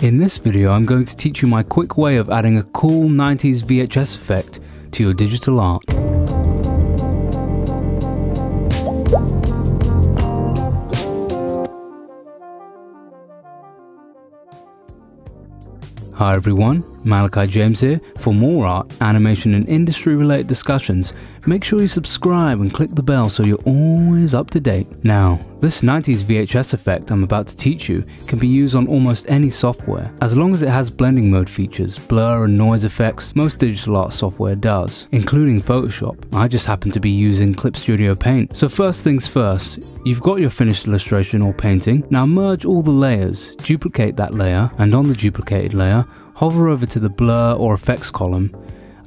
In this video, I'm going to teach you my quick way of adding a cool 90s VHS effect to your digital art. Hi everyone, Malachi James here. For more art, animation and industry related discussions, make sure you subscribe and click the bell so you're always up to date. Now, this 90s VHS effect I'm about to teach you can be used on almost any software, as long as it has blending mode features, blur and noise effects. Most digital art software does, including Photoshop. I just happen to be using Clip Studio Paint. So first things first, you've got your finished illustration or painting. Now merge all the layers, duplicate that layer, and on the duplicated layer, hover over to the blur or effects column,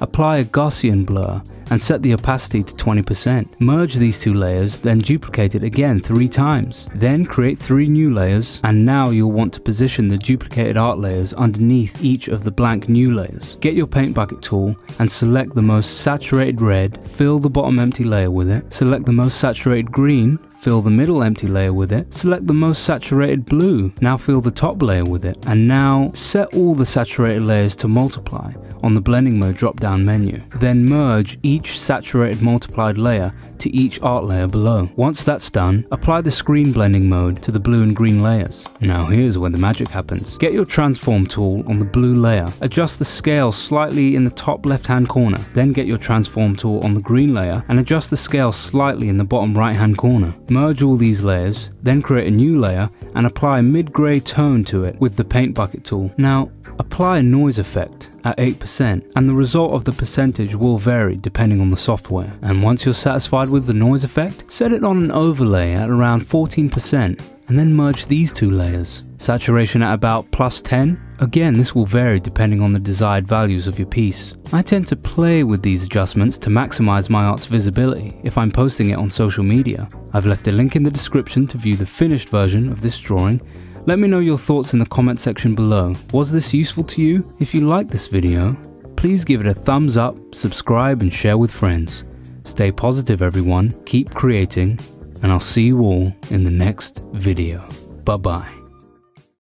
apply a Gaussian blur, and set the opacity to 20%. Merge these two layers, then duplicate it again 3 times. Then create 3 new layers, and now you'll want to position the duplicated art layers underneath each of the blank new layers. Get your paint bucket tool and select the most saturated red, fill the bottom empty layer with it, select the most saturated green, fill the middle empty layer with it, select the most saturated blue, now fill the top layer with it, and now set all the saturated layers to multiply on the blending mode drop down menu. Then merge each saturated multiplied layer to each art layer below. Once that's done, apply the screen blending mode to the blue and green layers. Now here's where the magic happens. Get your transform tool on the blue layer, adjust the scale slightly in the top left hand corner, then get your transform tool on the green layer and adjust the scale slightly in the bottom right hand corner. Merge all these layers, then create a new layer and apply mid-gray tone to it with the paint bucket tool. Now apply a noise effect at 8%, and the result of the percentage will vary depending on the software. And once you're satisfied with the noise effect, set it on an overlay at around 14%, and then merge these 2 layers. Saturation at about +10. Again, this will vary depending on the desired values of your piece. I tend to play with these adjustments to maximize my art's visibility if I'm posting it on social media. I've left a link in the description to view the finished version of this drawing. Let me know your thoughts in the comment section below. Was this useful to you? If you like this video, please give it a thumbs up, subscribe and share with friends. Stay positive everyone, keep creating, and I'll see you all in the next video. Bye bye.